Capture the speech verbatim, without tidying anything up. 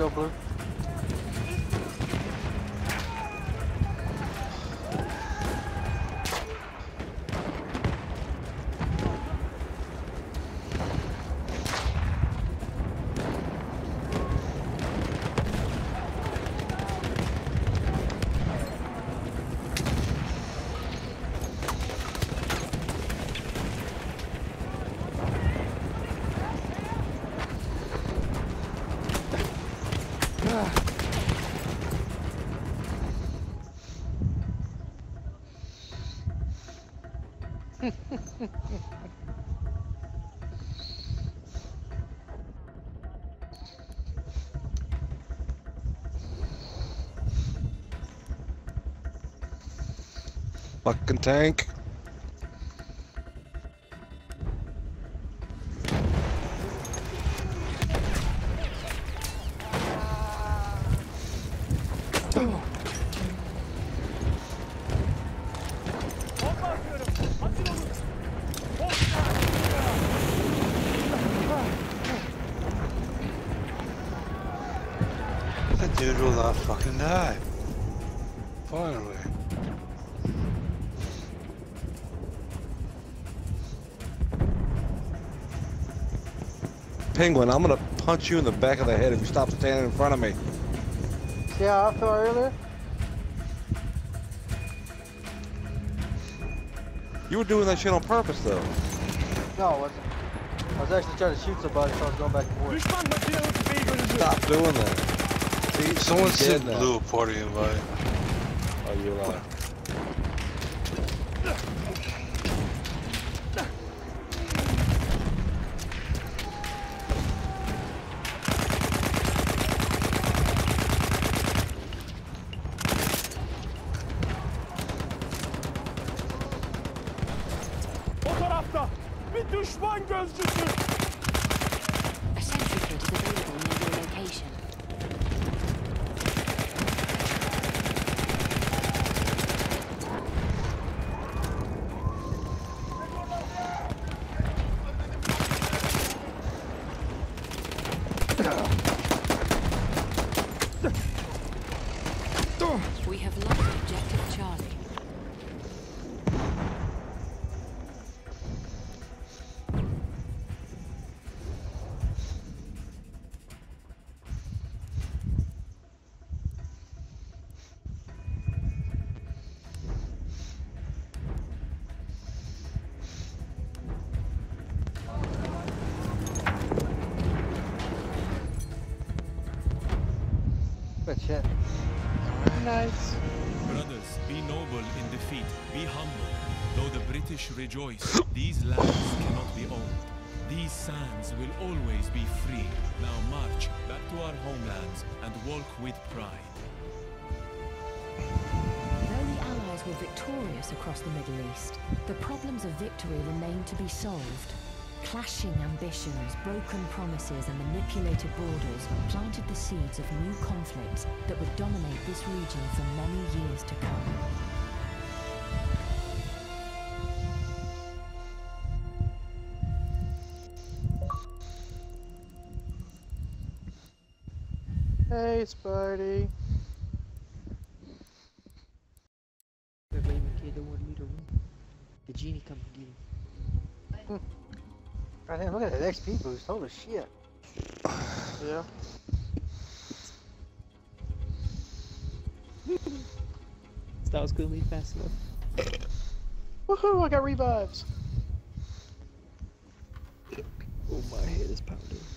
go blue. Fucking tank. That dude will not fucking die. Finally. Penguin, I'm gonna punch you in the back of the head if you stop standing in front of me. See how I felt earlier? You were doing that shit on purpose, though. No, I wasn't. I was actually trying to shoot somebody, so I was going back and forth. Stop doing that. See, someone said blew a party invite. Oh, you lied. We have lost objective Charlie. Good shit. Nice. Brothers, be noble in defeat, be humble. Though the British rejoice, these lands cannot be owned. These sands will always be free. Now march back to our homelands and walk with pride. Though the Allies were victorious across the Middle East, the problems of victory remained to be solved. Clashing ambitions, broken promises, and manipulated borders planted the seeds of new conflicts that would dominate this region for many years to come. Hey, Spidey. They're blaming kid, they want me to win. The genie come to get him. Right there, look at that X P boost, holy shit. Yeah. That was gonna leave fast enough. Woohoo, I got revives. Oh, my head is pounding.